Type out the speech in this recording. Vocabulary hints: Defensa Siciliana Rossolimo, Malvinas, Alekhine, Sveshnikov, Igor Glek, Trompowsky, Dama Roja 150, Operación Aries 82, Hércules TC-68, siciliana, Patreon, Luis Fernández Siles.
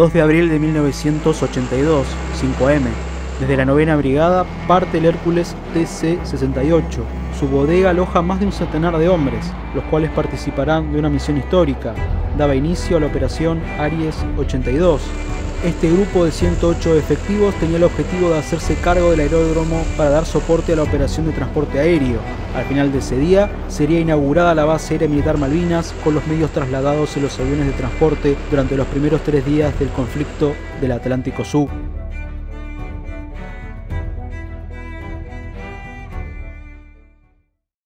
2 de abril de 1982, 5 AM. Desde la 9ª Brigada parte el Hércules TC-68. Su bodega aloja más de un centenar de hombres, los cuales participarán de una misión histórica. Daba inicio a la Operación Aries 82. Este grupo de 108 efectivos tenía el objetivo de hacerse cargo del aeródromo para dar soporte a la operación de transporte aéreo. Al final de ese día, sería inaugurada la base aérea militar Malvinas con los medios trasladados en los aviones de transporte durante los primeros 3 días del conflicto del Atlántico Sur.